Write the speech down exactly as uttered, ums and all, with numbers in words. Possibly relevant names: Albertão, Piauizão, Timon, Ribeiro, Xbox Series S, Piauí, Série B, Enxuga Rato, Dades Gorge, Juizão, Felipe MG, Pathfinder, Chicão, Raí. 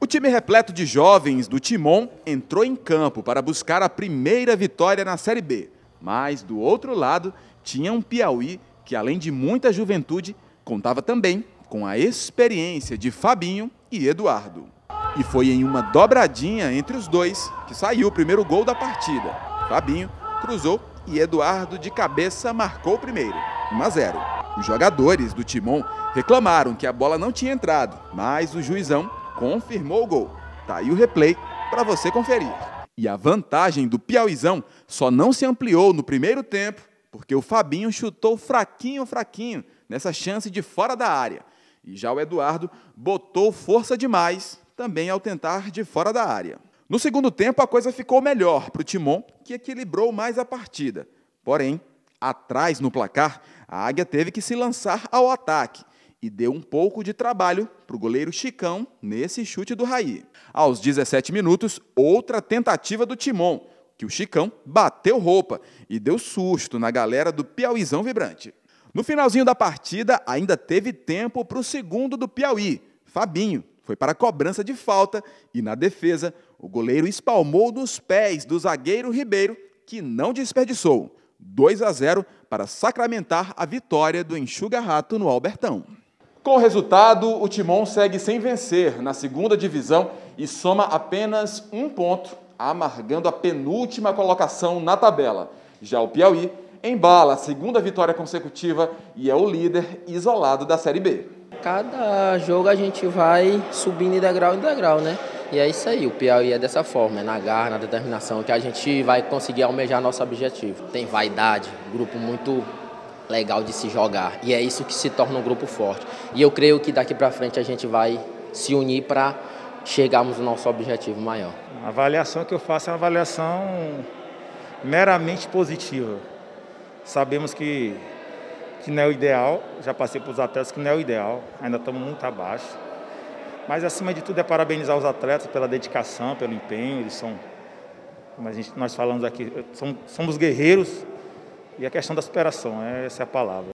O time repleto de jovens do Timon entrou em campo para buscar a primeira vitória na Série B. Mas, do outro lado, tinha um Piauí que, além de muita juventude, contava também com a experiência de Fabinho e Eduardo. E foi em uma dobradinha entre os dois que saiu o primeiro gol da partida. Fabinho cruzou e Eduardo, de cabeça, marcou o primeiro, um a zero. Os jogadores do Timon reclamaram que a bola não tinha entrado, mas o Juizão confirmou o gol. Tá aí o replay para você conferir. E a vantagem do Piauizão só não se ampliou no primeiro tempo, porque o Fabinho chutou fraquinho, fraquinho, nessa chance de fora da área. E já o Eduardo botou força demais, também ao tentar de fora da área. No segundo tempo, a coisa ficou melhor para o Timon, que equilibrou mais a partida. Porém, atrás no placar, a Águia teve que se lançar ao ataque e deu um pouco de trabalho para o goleiro Chicão nesse chute do Raí. Aos dezessete minutos, outra tentativa do Timon, que o Chicão bateu roupa e deu susto na galera do Piauizão vibrante. No finalzinho da partida, ainda teve tempo para o segundo do Piauí. Fabinho foi para a cobrança de falta e, na defesa, o goleiro espalmou nos pés do zagueiro Ribeiro, que não desperdiçou. dois a zero para sacramentar a vitória do Enxuga Rato no Albertão. Com o resultado, o Timon segue sem vencer na segunda divisão e soma apenas um ponto, amargando a penúltima colocação na tabela. Já o Piauí embala a segunda vitória consecutiva e é o líder isolado da Série B. Cada jogo a gente vai subindo de degrau em degrau, né? E é isso aí, o Piauí é dessa forma, é na garra, na determinação, que a gente vai conseguir almejar nosso objetivo. Tem vaidade, grupo muito legal de se jogar, e é isso que se torna um grupo forte. E eu creio que daqui para frente a gente vai se unir para chegarmos ao nosso objetivo maior. A avaliação que eu faço é uma avaliação meramente positiva. Sabemos que, que não é o ideal, já passei para os atletas que não é o ideal, ainda estamos muito abaixo. Mas, acima de tudo, é parabenizar os atletas pela dedicação, pelo empenho. Eles são, como a gente, nós falamos aqui, somos guerreiros, e a questão da superação, essa é a palavra.